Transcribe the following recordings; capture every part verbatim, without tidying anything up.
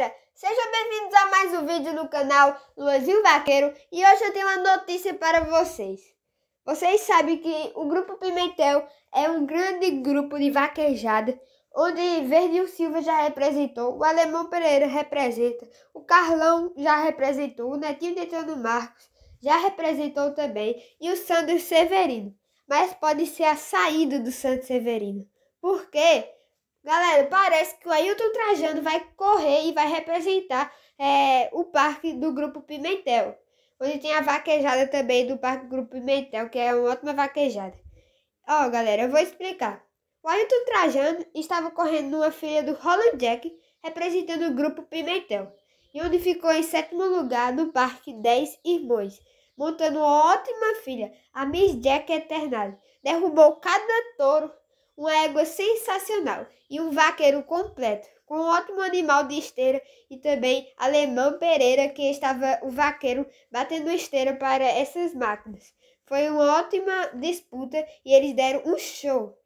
galera, sejam bem-vindos a mais um vídeo no canal Luanzinho Vaqueiro. E hoje eu tenho uma notícia para vocês. Vocês sabem que o Grupo Pimentel é um grande grupo de vaquejada, onde Verdinho Silva já representou, o Alemão Pereira representa, o Carlão já representou, o Netinho de Antônio Marcos já representou também, e o Sandro Severino. Mas pode ser a saída do Santo Severino, porque, galera, parece que o Ayrton Trajano vai correr e vai representar é, o parque do Grupo Pimentel, onde tem a vaquejada também do parque do Grupo Pimentel, que é uma ótima vaquejada. Ó, galera, eu vou explicar. O Ayrton Trajano estava correndo numa filha do Roland Jack, representando o Grupo Pimentel, e onde ficou em sétimo lugar no Parque dez Irmãos, montando uma ótima filha, a Miss Jack Eternale. Derrubou cada touro, uma égua sensacional e um vaqueiro completo, com um ótimo animal de esteira e também Alemão Pereira, que estava o vaqueiro batendo esteira para essas máquinas. Foi uma ótima disputa e eles deram um show.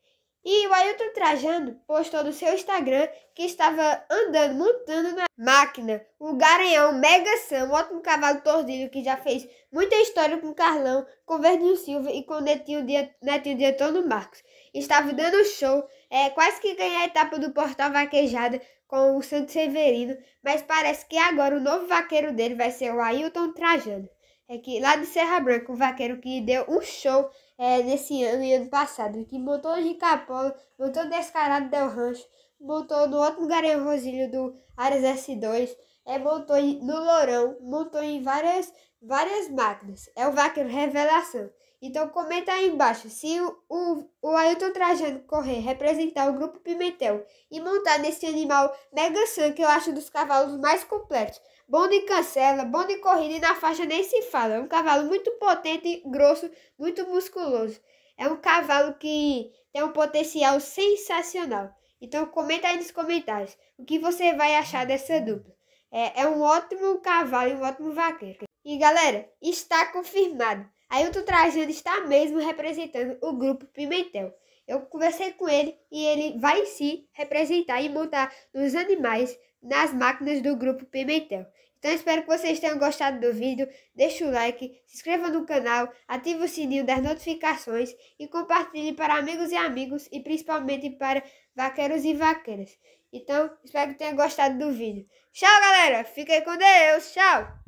E o Ayrton Trajano postou no seu Instagram que estava andando, montando na máquina, o Garanhão Mega San, um ótimo cavalo tordilho que já fez muita história com Carlão, com Verdinho Silva e com Netinho de, Netinho de Antônio Marcos. Estava dando show, é, quase que ganhou a etapa do Portal Vaquejada com o Santo Severino, mas parece que agora o novo vaqueiro dele vai ser o Ayrton Trajano. É que lá de Serra Branca, o vaqueiro que deu um show é, nesse ano e ano passado, que montou o Gicapolo, montou o Descarado Del Rancho, montou no outro Garanhão Rosilho do Ares S dois, é, montou no Lourão, montou em várias, várias máquinas. É o vaqueiro revelação. Então comenta aí embaixo, se o, o, o Ayrton Trajano correr, representar o Grupo Pimentel e montar nesse animal Mega San, que eu acho dos cavalos mais completos. Bom de cancela, bom de corrida e na faixa nem se fala. É um cavalo muito potente, grosso, muito musculoso. É um cavalo que tem um potencial sensacional. Então comenta aí nos comentários o que você vai achar dessa dupla. É, é um ótimo cavalo e um ótimo vaqueiro. E galera, está confirmado. Ayrton Trajano está mesmo representando o Grupo Pimentel. Eu conversei com ele e ele vai se representar e montar nos animais, nas máquinas do Grupo Pimentel. Então espero que vocês tenham gostado do vídeo. Deixe o like, se inscreva no canal, ative o sininho das notificações e compartilhe para amigos e amigos e principalmente para vaqueiros e vaqueiras. Então espero que tenham gostado do vídeo. Tchau galera, fiquem com Deus, tchau!